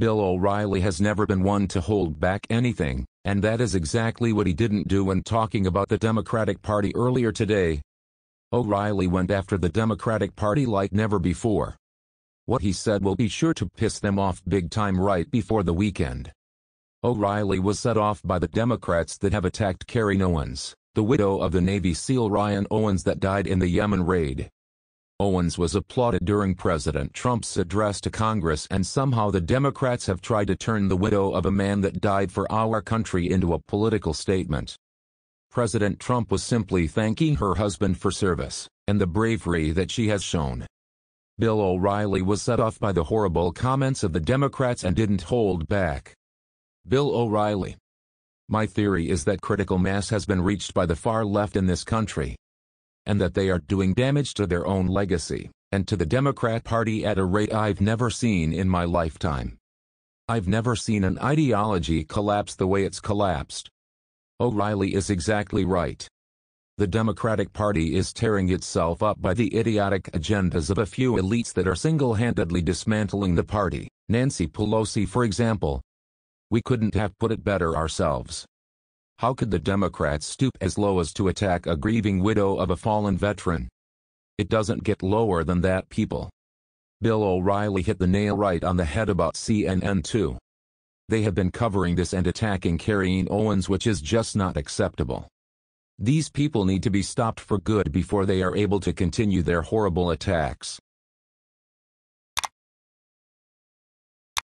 Bill O'Reilly has never been one to hold back anything, and that is exactly what he didn't do when talking about the Democratic Party earlier today. O'Reilly went after the Democratic Party like never before. What he said will be sure to piss them off big time right before the weekend. O'Reilly was set off by the Democrats that have attacked Carryn Owens, the widow of the Navy SEAL Ryan Owens that died in the Yemen raid. Owens was applauded during President Trump's address to Congress, and somehow the Democrats have tried to turn the widow of a man that died for our country into a political statement. President Trump was simply thanking her husband for service, and the bravery that she has shown. Bill O'Reilly was set off by the horrible comments of the Democrats and didn't hold back. Bill O'Reilly. My theory is that critical mass has been reached by the far left in this country, and that they are doing damage to their own legacy, and to the Democrat Party at a rate I've never seen in my lifetime. I've never seen an ideology collapse the way it's collapsed. O'Reilly is exactly right. The Democratic Party is tearing itself up by the idiotic agendas of a few elites that are single-handedly dismantling the party, Nancy Pelosi for example. We couldn't have put it better ourselves. How could the Democrats stoop as low as to attack a grieving widow of a fallen veteran? It doesn't get lower than that, people. Bill O'Reilly hit the nail right on the head about CNN too. They have been covering this and attacking Carryn Owens, which is just not acceptable. These people need to be stopped for good before they are able to continue their horrible attacks.